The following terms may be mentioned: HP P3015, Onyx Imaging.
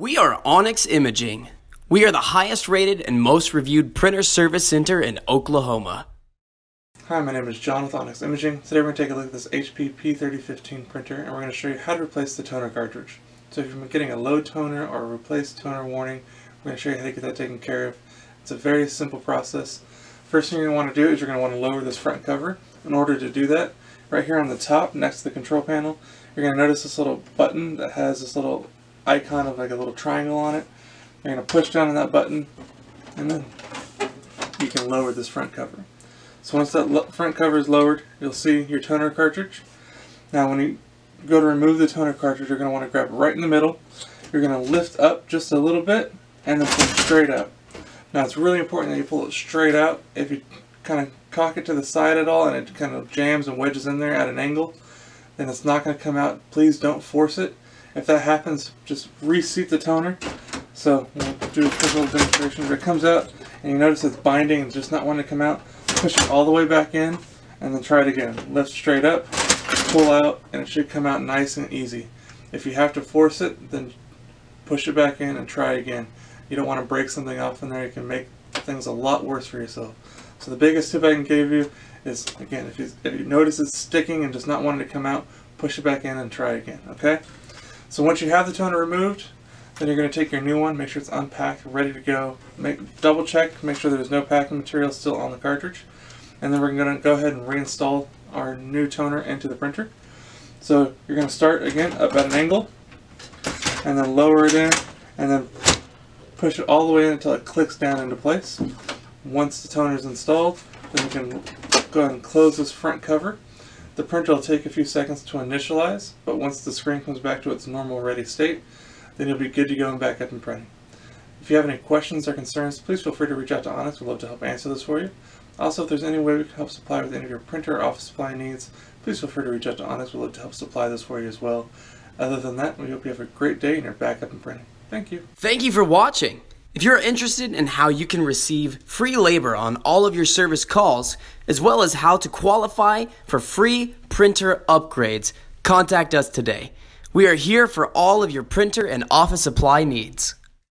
We are Onyx Imaging. We are the highest rated and most reviewed printer service center in Oklahoma. Hi, my name is John with Onyx Imaging. Today we're going to take a look at this HP P3015 printer, and we're going to show you how to replace the toner cartridge. So if you're getting a low toner or a replaced toner warning, we're going to show you how to get that taken care of. It's a very simple process. First thing you're going to want to do is you're going to want to lower this front cover. In order to do that, right here on the top next to the control panel, you're going to notice this little button that has this little icon of like a little triangle on it. You're going to push down on that button and then you can lower this front cover. So once that front cover is lowered, you'll see your toner cartridge. Now when you go to remove the toner cartridge, you're going to want to grab it right in the middle. You're going to lift up just a little bit and then pull it straight up. Now it's really important that you pull it straight up. If you kind of cock it to the side at all and it kind of jams and wedges in there at an angle, then it's not going to come out. Please don't force it. If that happens, just reseat the toner. So we'll do a quick little demonstration. If it comes out and you notice it's binding and just not wanting to come out, push it all the way back in and then try it again. Lift straight up, pull out, and it should come out nice and easy. If you have to force it, then push it back in and try again. You don't want to break something off in there. You can make things a lot worse for yourself. So the biggest tip I can give you is, again, if you notice it's sticking and just not wanting to come out, push it back in and try again, okay? So once you have the toner removed, then you're going to take your new one, make sure it's unpacked, ready to go. Double check, make sure there's no packing material still on the cartridge. And then we're going to go ahead and reinstall our new toner into the printer. So you're going to start again up at an angle, and then lower it in, and then push it all the way in until it clicks down into place. Once the toner is installed, then you can go ahead and close this front cover. The printer will take a few seconds to initialize, but once the screen comes back to its normal ready state, then you'll be good to go and back up and printing. If you have any questions or concerns, please feel free to reach out to Onyx. We'd love to help answer this for you. Also, if there's any way we can help supply with any of your printer or office supply needs, please feel free to reach out to Onyx. We'd love to help supply this for you as well. Other than that, we hope you have a great day and you're back up and printing. Thank you. Thank you for watching. If you're interested in how you can receive free labor on all of your service calls, as well as how to qualify for free printer upgrades, contact us today. We are here for all of your printer and office supply needs.